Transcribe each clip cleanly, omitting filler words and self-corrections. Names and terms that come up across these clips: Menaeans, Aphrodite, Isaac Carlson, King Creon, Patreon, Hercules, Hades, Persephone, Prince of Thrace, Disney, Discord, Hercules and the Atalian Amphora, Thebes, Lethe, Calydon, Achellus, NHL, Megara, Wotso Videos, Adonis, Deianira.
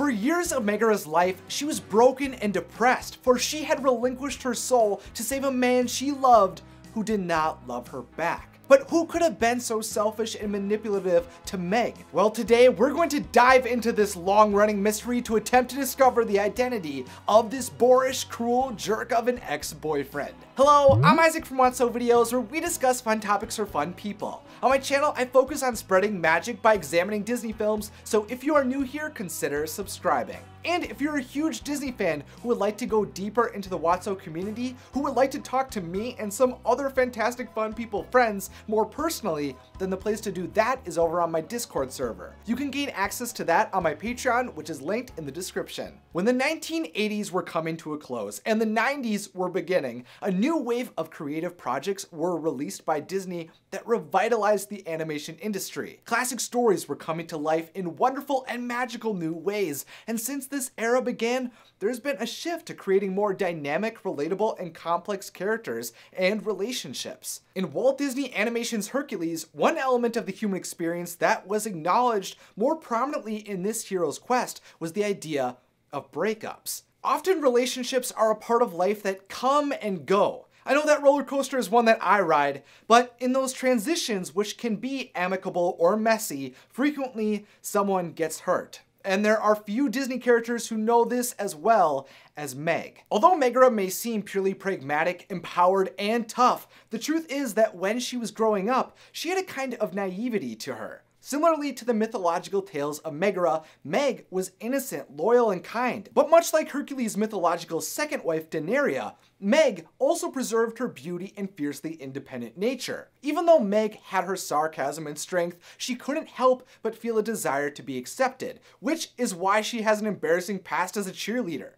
For years of Megara's life, she was broken and depressed, for she had relinquished her soul to save a man she loved who did not love her back. But who could have been so selfish and manipulative to Meg? Well, today we're going to dive into this long-running mystery to attempt to discover the identity of this boorish, cruel jerk of an ex-boyfriend. Hello, I'm Isaac from Wotso Videos, where we discuss fun topics for fun people. On my channel, I focus on spreading magic by examining Disney films, so if you are new here, consider subscribing. And if you're a huge Disney fan who would like to go deeper into the Wotso community, who would like to talk to me and some other fantastic fun people friends more personally, then the place to do that is over on my Discord server. You can gain access to that on my Patreon, which is linked in the description. When the 1980s were coming to a close and the 90s were beginning, a new wave of creative projects were released by Disney that revitalized the animation industry. Classic stories were coming to life in wonderful and magical new ways, and since this era began, there's been a shift to creating more dynamic, relatable, and complex characters and relationships. In Walt Disney Animation's Hercules, one element of the human experience that was acknowledged more prominently in this hero's quest was the idea of breakups. Often relationships are a part of life that come and go. I know that roller coaster is one that I ride, but in those transitions, which can be amicable or messy, frequently someone gets hurt. And there are few Disney characters who know this as well as Meg. Although Megara may seem purely pragmatic, empowered, and tough, the truth is that when she was growing up, she had a kind of naivety to her. Similarly to the mythological tales of Megara, Meg was innocent, loyal, and kind. But much like Hercules' mythological second wife, Deianira, Meg also preserved her beauty and fiercely independent nature. Even though Meg had her sarcasm and strength, she couldn't help but feel a desire to be accepted, which is why she has an embarrassing past as a cheerleader.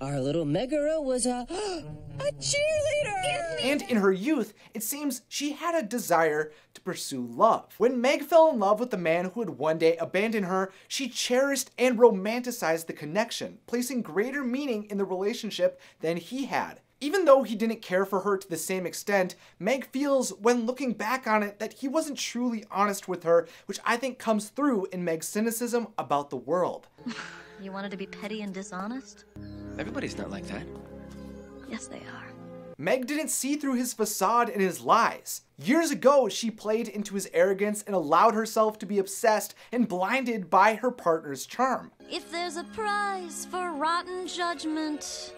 Our little Megara was a cheerleader! And in her youth, it seems she had a desire to pursue love. When Meg fell in love with the man who would one day abandon her, she cherished and romanticized the connection, placing greater meaning in the relationship than he had. Even though he didn't care for her to the same extent, Meg feels, when looking back on it, that he wasn't truly honest with her, which I think comes through in Meg's cynicism about the world. You wanted to be petty and dishonest? Everybody's not like that. Yes, they are. Meg didn't see through his facade and his lies. Years ago, she played into his arrogance and allowed herself to be obsessed and blinded by her partner's charm. If there's a prize for rotten judgment,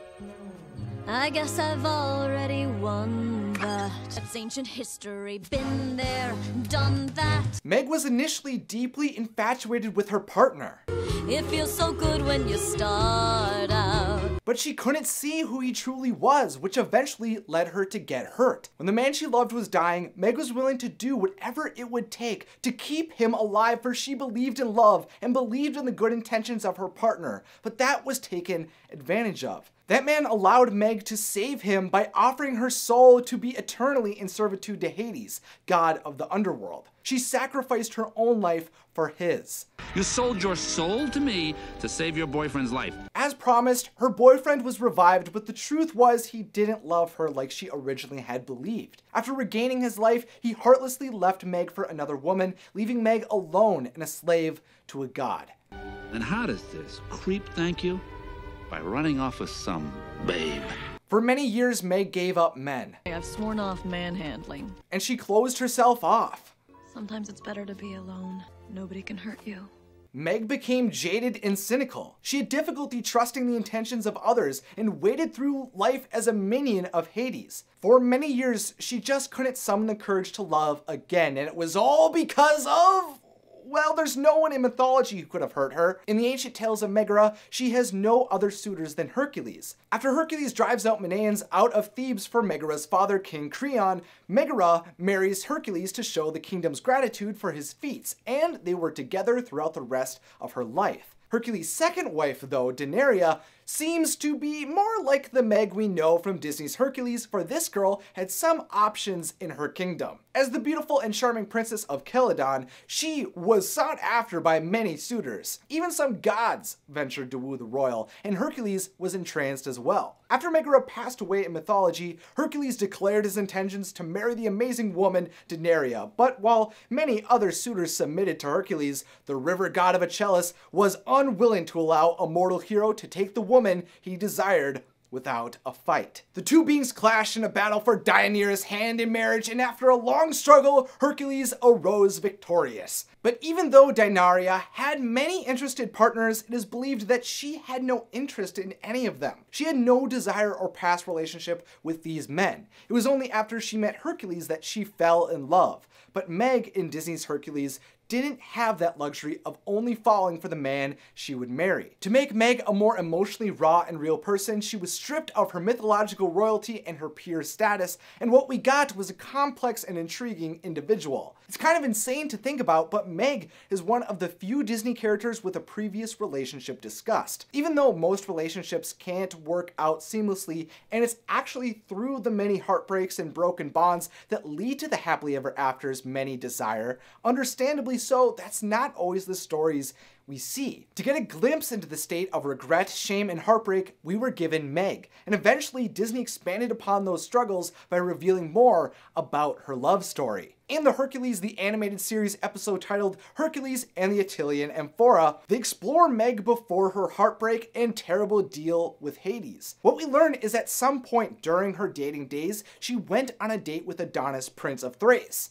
I guess I've already won that. That's ancient history, been there, done that. Meg was initially deeply infatuated with her partner. It feels so good when you start out. But she couldn't see who he truly was, which eventually led her to get hurt. When the man she loved was dying, Meg was willing to do whatever it would take to keep him alive, for she believed in love and believed in the good intentions of her partner. But that was taken advantage of. That man allowed Meg to save him by offering her soul to be eternally in servitude to Hades, god of the underworld. She sacrificed her own life for his. You sold your soul to me to save your boyfriend's life. As promised, her boyfriend was revived, but the truth was he didn't love her like she originally had believed. After regaining his life, he heartlessly left Meg for another woman, leaving Meg alone and a slave to a god. And how does this creep thank you? By running off with some babe. For many years, Meg gave up men. I've sworn off manhandling. And she closed herself off. Sometimes it's better to be alone. Nobody can hurt you. Meg became jaded and cynical. She had difficulty trusting the intentions of others and waded through life as a minion of Hades. For many years, she just couldn't summon the courage to love again, and it was all because of... well, there's no one in mythology who could have hurt her. In the ancient tales of Megara, she has no other suitors than Hercules. After Hercules drives out Menaeans out of Thebes for Megara's father, King Creon, Megara marries Hercules to show the kingdom's gratitude for his feats, and they were together throughout the rest of her life. Hercules' second wife, though, Deianira, seems to be more like the Meg we know from Disney's Hercules, for this girl had some options in her kingdom. As the beautiful and charming princess of Calydon, she was sought after by many suitors. Even some gods ventured to woo the royal, and Hercules was entranced as well. After Megara passed away in mythology, Hercules declared his intentions to marry the amazing woman Deianira, but while many other suitors submitted to Hercules, the river god of Achellus was unwilling to allow a mortal hero to take the woman he desired without a fight. The two beings clashed in a battle for Deianira's hand in marriage, and after a long struggle, Hercules arose victorious. But even though Deianira had many interested partners, it is believed that she had no interest in any of them. She had no desire or past relationship with these men. It was only after she met Hercules that she fell in love. But Meg in Disney's Hercules didn't have that luxury of only falling for the man she would marry. To make Meg a more emotionally raw and real person, she was stripped of her mythological royalty and her peer status, and what we got was a complex and intriguing individual. It's kind of insane to think about, but Meg is one of the few Disney characters with a previous relationship discussed. Even though most relationships can't work out seamlessly, and it's actually through the many heartbreaks and broken bonds that lead to the happily ever afters many desire, understandably so, that's not always the stories we see. To get a glimpse into the state of regret, shame, and heartbreak, we were given Meg, and eventually Disney expanded upon those struggles by revealing more about her love story. In the Hercules the Animated Series episode titled Hercules and the Atalian Amphora, they explore Meg before her heartbreak and terrible deal with Hades. What we learn is at some point during her dating days, she went on a date with Adonis, Prince of Thrace.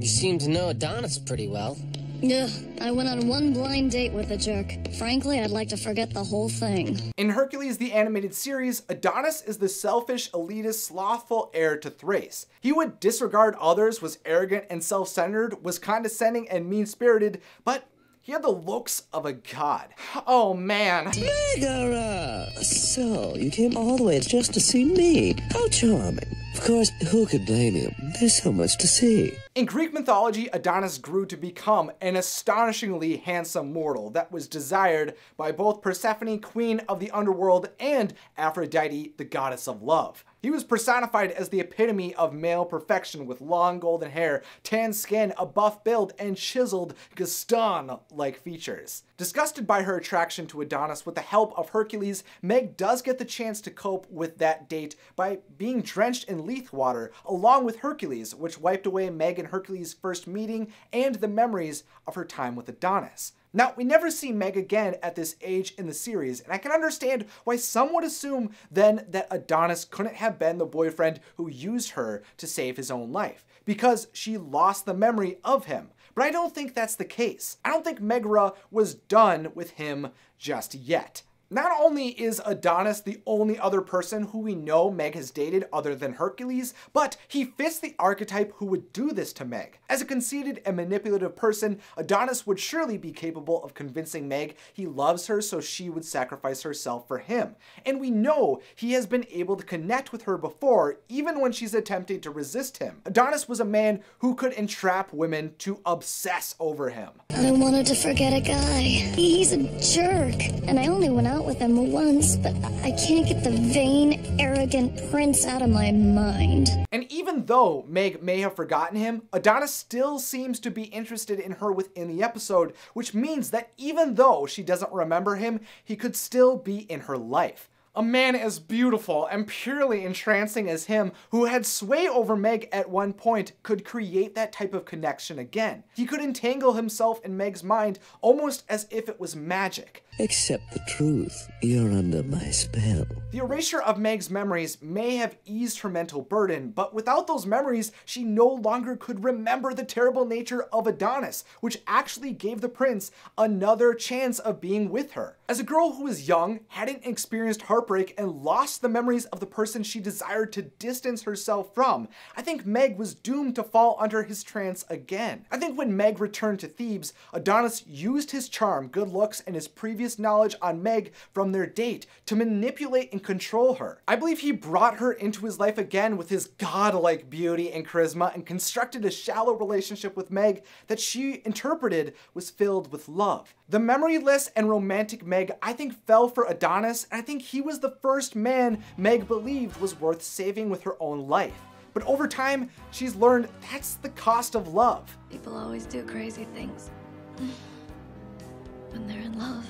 You seem to know Adonis pretty well. Yeah, I went on one blind date with a jerk. Frankly, I'd like to forget the whole thing. In Hercules the Animated Series, Adonis is the selfish, elitist, slothful heir to Thrace. He would disregard others, was arrogant and self-centered, was condescending and mean-spirited, but he had the looks of a god. Oh man. Megara! So, you came all the way just to see me. How charming. Of course, who could blame you? There's so much to see. In Greek mythology, Adonis grew to become an astonishingly handsome mortal that was desired by both Persephone, queen of the underworld, and Aphrodite, the goddess of love. He was personified as the epitome of male perfection with long golden hair, tan skin, a buff build, and chiseled Gaston-like features. Disgusted by her attraction to Adonis, with the help of Hercules, Meg does get the chance to cope with that date by being drenched in Lethe water, along with Hercules, which wiped away Meg and Hercules' first meeting and the memories of her time with Adonis. Now, we never see Meg again at this age in the series, and I can understand why some would assume then that Adonis couldn't have been the boyfriend who used her to save his own life, because she lost the memory of him. But I don't think that's the case. I don't think Megara was done with him just yet. Not only is Adonis the only other person who we know Meg has dated other than Hercules, but he fits the archetype who would do this to Meg. As a conceited and manipulative person, Adonis would surely be capable of convincing Meg he loves her, so she would sacrifice herself for him. And we know he has been able to connect with her before, even when she's attempting to resist him. Adonis was a man who could entrap women to obsess over him. I wanted to forget a guy. He's a jerk, and I only went out with him once, but I can't get the vain, arrogant prince out of my mind. And even though Meg may have forgotten him, Adonis still seems to be interested in her within the episode, which means that even though she doesn't remember him, he could still be in her life. A man as beautiful and purely entrancing as him, who had sway over Meg at one point, could create that type of connection again. He could entangle himself in Meg's mind almost as if it was magic. Accept the truth. You're under my spell. The erasure of Meg's memories may have eased her mental burden, but without those memories, she no longer could remember the terrible nature of Adonis, which actually gave the prince another chance of being with her. As a girl who was young, hadn't experienced heartbreak, and lost the memories of the person she desired to distance herself from, I think Meg was doomed to fall under his trance again. I think when Meg returned to Thebes, Adonis used his charm, good looks, and his previous his knowledge on Meg from their date to manipulate and control her. I believe he brought her into his life again with his godlike beauty and charisma and constructed a shallow relationship with Meg that she interpreted was filled with love. The memoryless and romantic Meg, I think, fell for Adonis, and I think he was the first man Meg believed was worth saving with her own life. But over time, she's learned that's the cost of love. People always do crazy things when they're in love.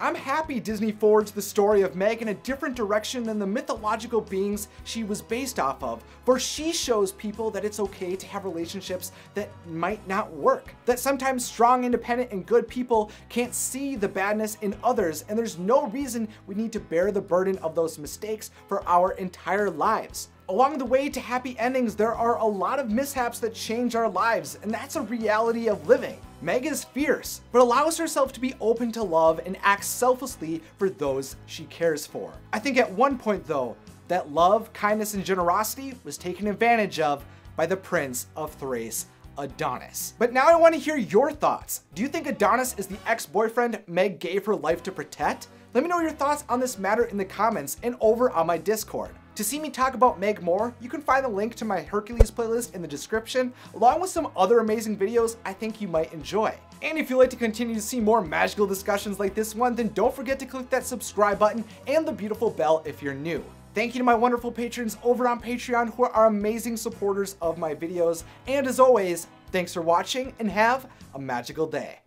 I'm happy Disney forged the story of Meg in a different direction than the mythological beings she was based off of, for she shows people that it's okay to have relationships that might not work, that sometimes strong, independent, and good people can't see the badness in others, and there's no reason we need to bear the burden of those mistakes for our entire lives. Along the way to happy endings, there are a lot of mishaps that change our lives, and that's a reality of living. Meg is fierce, but allows herself to be open to love and acts selflessly for those she cares for. I think at one point though, that love, kindness, and generosity was taken advantage of by the Prince of Thrace, Adonis. But now I want to hear your thoughts. Do you think Adonis is the ex-boyfriend Meg gave her life to protect? Let me know your thoughts on this matter in the comments and over on my Discord. To see me talk about Meg more, you can find the link to my Hercules playlist in the description, along with some other amazing videos I think you might enjoy. And if you'd like to continue to see more magical discussions like this one, then don't forget to click that subscribe button and the beautiful bell if you're new. Thank you to my wonderful patrons over on Patreon who are amazing supporters of my videos. And as always, thanks for watching and have a magical day.